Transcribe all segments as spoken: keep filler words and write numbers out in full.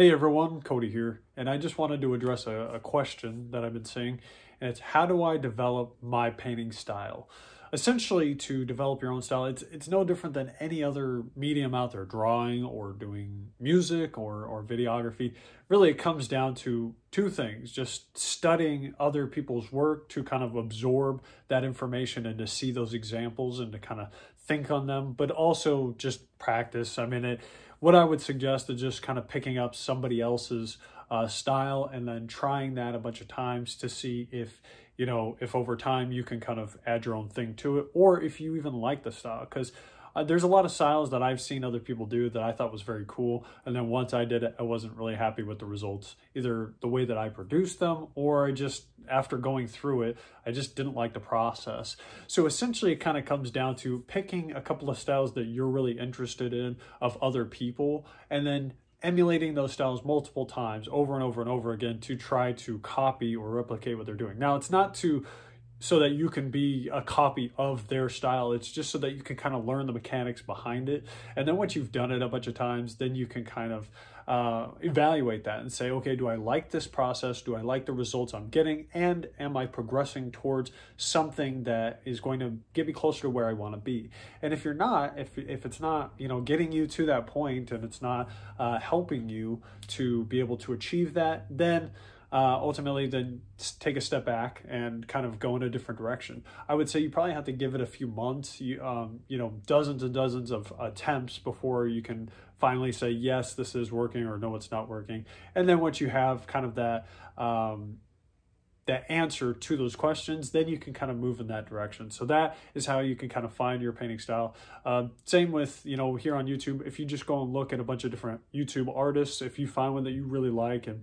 Hey everyone, Cody here, and I just wanted to address a, a question that I've been seeing, and it's how do I develop my painting style? Essentially, to develop your own style, it's it's no different than any other medium out there, drawing or doing music or, or videography. Really, it comes down to two things, just studying other people's work to kind of absorb that information and to see those examples and to kind of think on them, but also just practice. I mean, it. What I would suggest is just kind of picking up somebody else's uh, style and then trying that a bunch of times to see if, you know, if over time you can kind of add your own thing to it, or if you even like the style. Because uh, there's a lot of styles that I've seen other people do that I thought was very cool. And then once I did it, I wasn't really happy with the results, either the way that I produced them, or I just, after going through it, I just didn't like the process. So essentially, it kind of comes down to picking a couple of styles that you're really interested in of other people, and then emulating those styles multiple times over and over and over again to try to copy or replicate what they're doing. Now, it's not to so that you can be a copy of their style. It's just so that you can kind of learn the mechanics behind it. And then once you've done it a bunch of times, then you can kind of uh, evaluate that and say, okay, do I like this process? Do I like the results I'm getting? And am I progressing towards something that is going to get me closer to where I want to be? And if you're not, if, if it's not, you know, getting you to that point and it's not uh, helping you to be able to achieve that, then Uh, ultimately then take a step back and kind of go in a different direction. I would say you probably have to give it a few months, you, um, you know, dozens and dozens of attempts before you can finally say, yes, this is working, or no, it's not working. And then once you have kind of that, um, that answer to those questions, then you can kind of move in that direction. So that is how you can kind of find your painting style. Uh, same with, you know, here on YouTube, if you just go and look at a bunch of different YouTube artists, if you find one that you really like and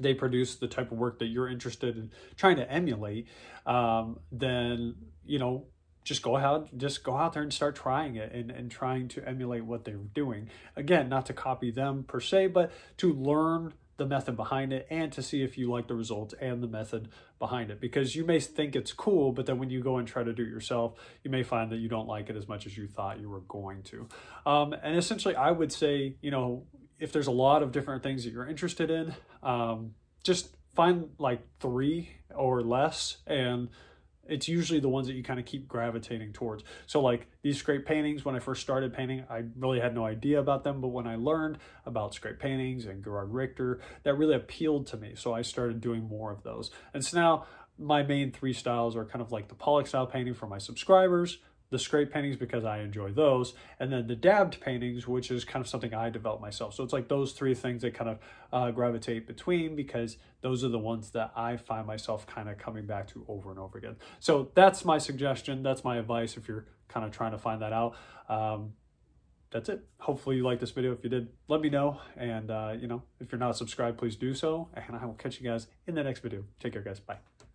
they produce the type of work that you're interested in trying to emulate, um, then, you know, just go out, just go out there and start trying it and, and trying to emulate what they're doing. Again, not to copy them per se, but to learn the method behind it and to see if you like the results and the method behind it. Because you may think it's cool, but then when you go and try to do it yourself, you may find that you don't like it as much as you thought you were going to. Um, and essentially, I would say, you know, if there's a lot of different things that you're interested in, um, just find like three or less, and it's usually the ones that you kind of keep gravitating towards. So like these scrape paintings, when I first started painting, I really had no idea about them, but when I learned about scrape paintings and Gerhard Richter, that really appealed to me. So I started doing more of those. And so now my main three styles are kind of like the Pollock style painting for my subscribers, the scrape paintings because I enjoy those, and then the dabbed paintings, which is kind of something I developed myself. So it's like those three things that kind of uh, gravitate between, because those are the ones that I find myself kind of coming back to over and over again. So that's my suggestion. That's my advice if you're kind of trying to find that out. Um, that's it. Hopefully you liked this video. If you did, let me know. And, uh, you know, if you're not subscribed, please do so. And I will catch you guys in the next video. Take care, guys. Bye.